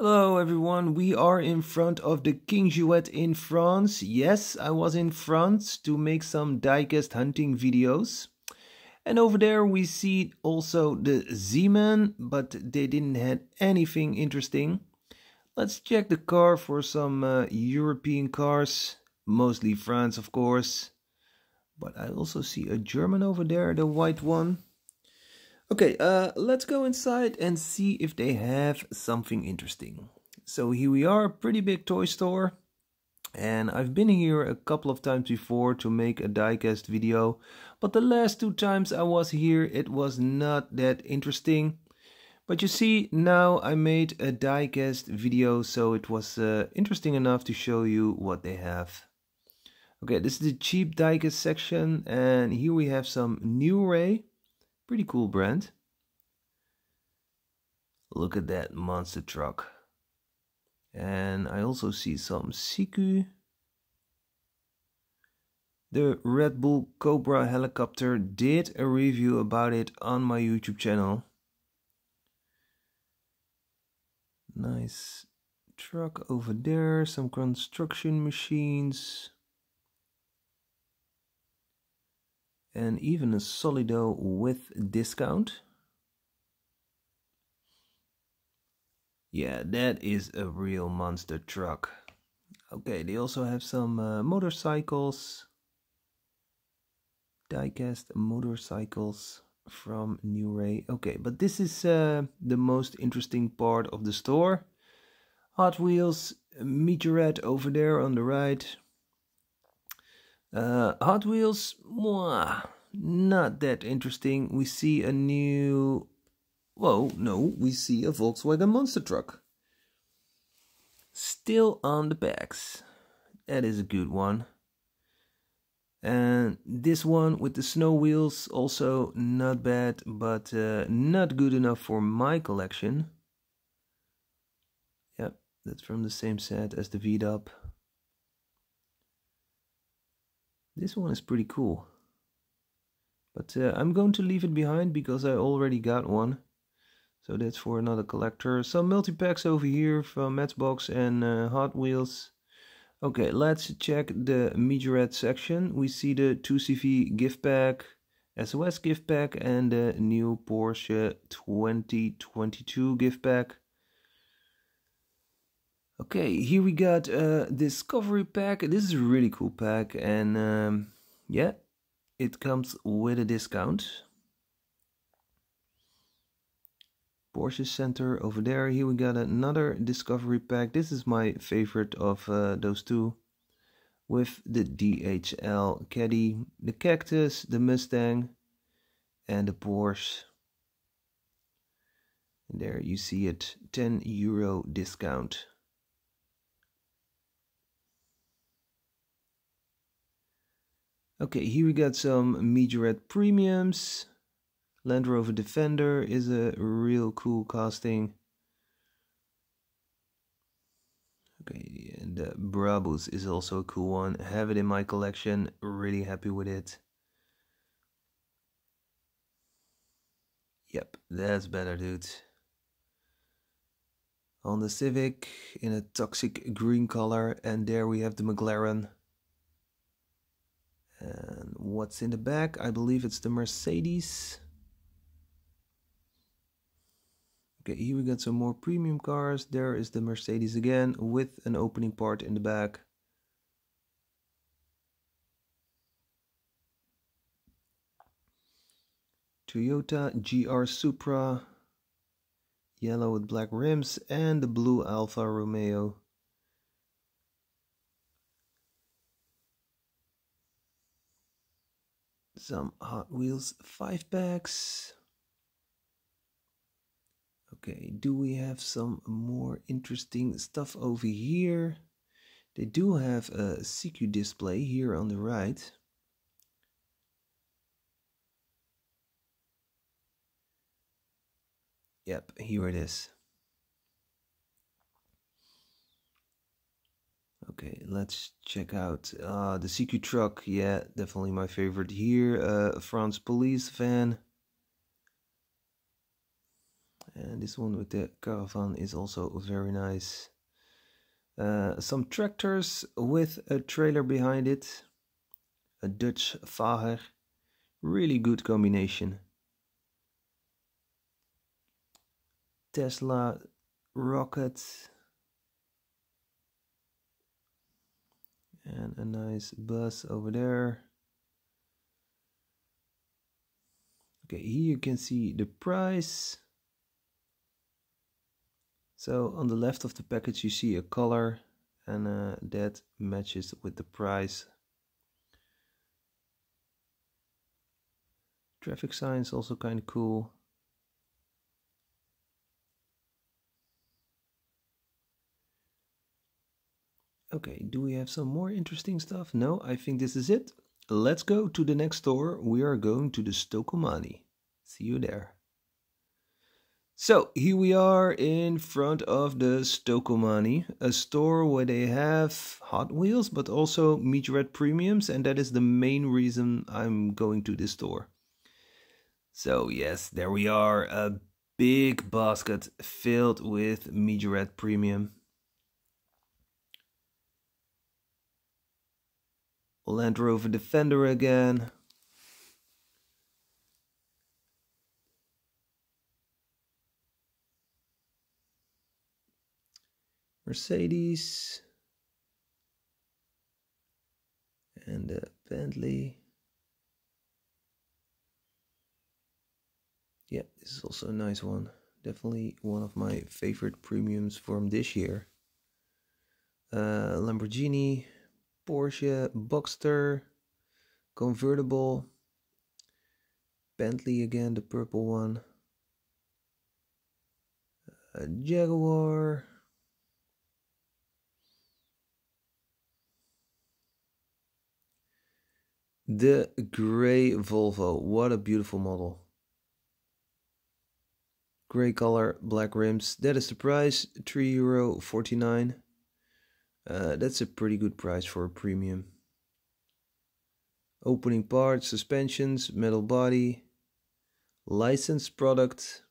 Hello everyone, we are in front of the King Jouet in France. Yes, I was in France to make some diecast hunting videos. And over there we see also the Z-Man, but they didn't have anything interesting. Let's check the car for some European cars, mostly France of course. But I also see a German over there, the white one. Okay, let's go inside and see if they have something interesting. So here we are, pretty big toy store. And I've been here a couple of times before to make a diecast video. But the last two times I was here, it was not that interesting. But you see, now I made a diecast video, so it was interesting enough to show you what they have. Okay, this is the cheap diecast section. And here we have some New Ray. Pretty cool brand. Look at that monster truck. And I also see some Siku. The Red Bull Cobra helicopter, did a review about it on my YouTube channel. Nice truck over there, some construction machines. And even a Solido with discount. Yeah, that is a real monster truck. Okay, they also have some motorcycles. Diecast motorcycles from New Ray. Okay, but this is the most interesting part of the store. Hot Wheels, Meteorette over there on the right. Hot Wheels, not that interesting. We see a new... Whoa, no, we see a Volkswagen monster truck. Still on the packs. That is a good one. And this one with the snow wheels, also not bad, but not good enough for my collection. Yep, that's from the same set as the VDUP. This one is pretty cool, but I'm going to leave it behind because I already got one. So that's for another collector. Some multi-packs over here from Matchbox and Hot Wheels. Okay, let's check the Majorette section. We see the 2CV gift pack, SOS gift pack and the new Porsche 2022 gift pack. Okay, here we got Discovery Pack. This is a really cool pack and yeah, it comes with a discount. Porsche Center over there. Here we got another Discovery Pack. This is my favorite of those two. With the DHL Caddy, the Cactus, the Mustang and the Porsche. And there you see it, €10 discount. Okay, here we got some Majorette premiums. Land Rover Defender is a real cool casting. Okay, and the Brabus is also a cool one. Have it in my collection. Really happy with it. Yep, that's better, dude. On the Civic in a toxic green color, and there we have the McLaren. And what's in the back? I believe it's the Mercedes. Okay, here we got some more premium cars. There is the Mercedes again with an opening part in the back. Toyota GR Supra. Yellow with black rims and the blue Alfa Romeo. Some Hot Wheels 5-packs. Okay, do we have some more interesting stuff over here? They do have a CQ display here on the right. Yep, here it is. Okay, let's check out the CQ truck. Yeah, definitely my favorite here. France police van. And this one with the caravan is also very nice. Some tractors with a trailer behind it. A Dutch Vager. Really good combination. Tesla rocket. And a nice bus over there. Okay, here you can see the price. So on the left of the package you see a color, and that matches with the price. Traffic signs also kind of cool. Okay, do we have some more interesting stuff? No, I think this is it. Let's go to the next store. We are going to the Stokomani. See you there. So here we are in front of the Stokomani, a store where they have Hot Wheels, but also Majorette Premiums, and that is the main reason I'm going to this store. So yes, there we are, a big basket filled with Majorette Premium. Land Rover Defender again. Mercedes and a Bentley. Yeah, this is also a nice one. Definitely one of my favorite premiums from this year. Lamborghini, Porsche, Boxster, convertible, Bentley again, the purple one, Jaguar. The grey Volvo, what a beautiful model. Grey color, black rims. That is the price, €3.49. That's a pretty good price for a premium. Opening parts, suspensions, metal body, licensed product,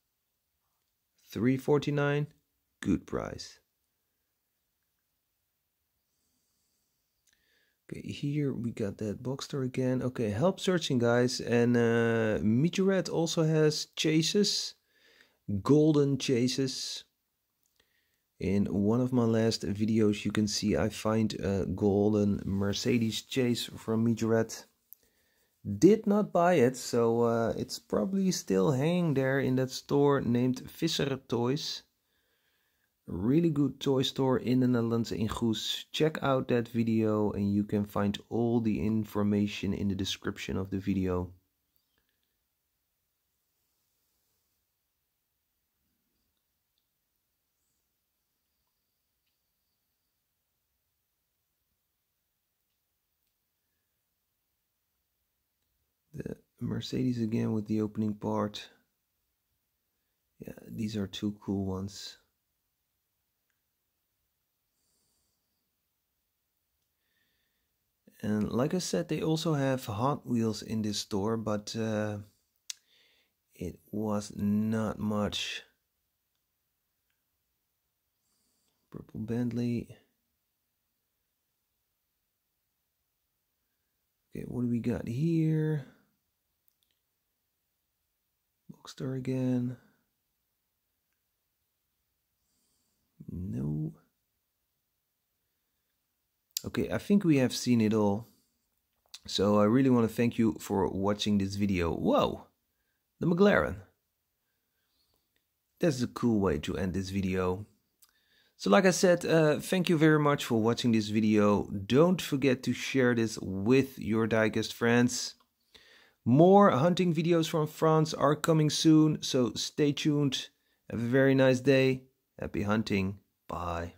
€3.49, good price. Okay, here we got that Boxster again. Okay, help searching, guys. And Meteorette also has chases, golden chases. In one of my last videos you can see I find a golden Mercedes chase from Majorette. Did not buy it, so it's probably still hanging there in that store named Visser Toys. Really good toy store in the Netherlands, in Goes. Check out that video and you can find all the information in the description of the video. The Mercedes again with the opening part. Yeah, these are two cool ones. And like I said, they also have Hot Wheels in this store, but it was not much. Purple Bentley. Okay, what do we got here? Boxster again. No. Okay, I think we have seen it all. So I really want to thank you for watching this video. Whoa, the McLaren. That's a cool way to end this video. So like I said, thank you very much for watching this video. Don't forget to share this with your diecast friends. More hunting videos from France are coming soon, so stay tuned. Have a very nice day. Happy hunting. Bye.